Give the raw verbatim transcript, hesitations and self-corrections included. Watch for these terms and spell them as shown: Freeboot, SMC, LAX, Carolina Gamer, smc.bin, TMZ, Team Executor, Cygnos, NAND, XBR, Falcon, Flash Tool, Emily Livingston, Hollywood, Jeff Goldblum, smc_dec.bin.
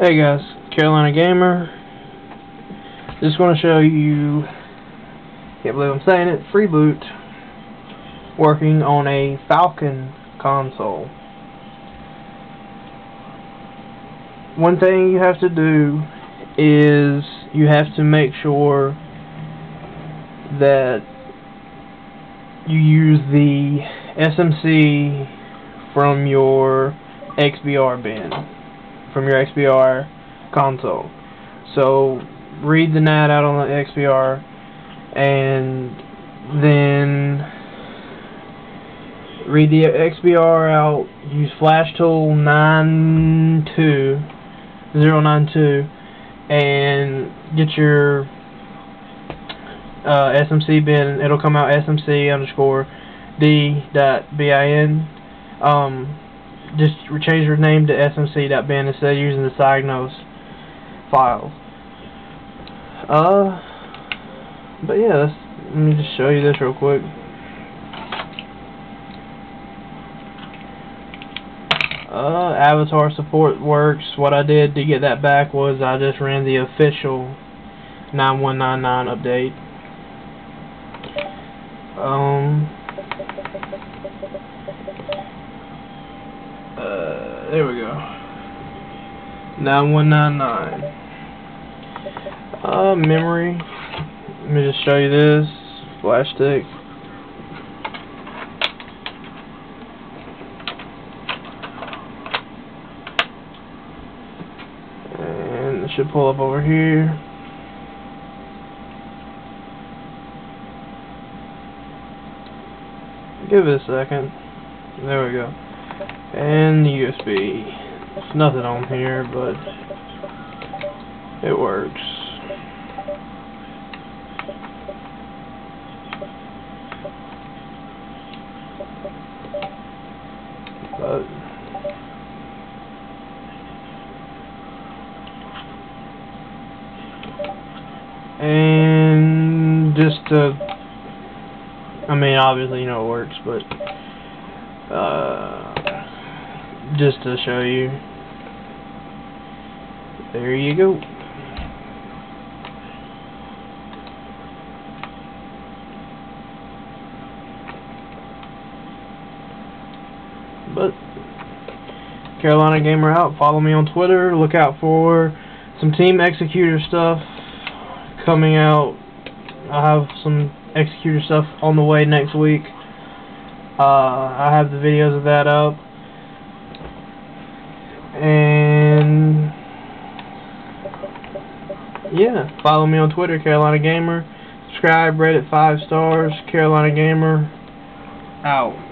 Hey guys, Carolina Gamer. Just want to show you, can't believe I'm saying it, Freeboot working on a Falcon console. One thing you have to do is you have to make sure that you use the S M C from your X B R bin. From your X B R console. So read the NAND out on the X B R and then read the X B R out, use Flash Tool nine two zero nine two and get your uh, S M C bin. It'll come out S M C underscore D dot B I N. um, Just change your name to S M C dot bin instead of using the Cygnos file. Uh, but yeah, that's, let me just show you this real quick. Uh, avatar support works. What I did to get that back was I just ran the official nine one nine nine update. Um. Uh, there we go. nine one nine nine. Uh, memory. Let me just show you this. Flash stick. And it should pull up over here. Give it a second. There we go. And the U S B. There's nothing on here, but it works. But and just to, I mean, obviously you know it works, but uh. just to show you, there you go. But Carolina Gamer out. Follow me on Twitter. Look out for some Team Executor stuff coming out. I have some Executor stuff on the way next week. Uh, I have the videos of that up. And yeah, follow me on Twitter, Carolina Gamer. Subscribe, rate it five stars. Carolina Gamer out.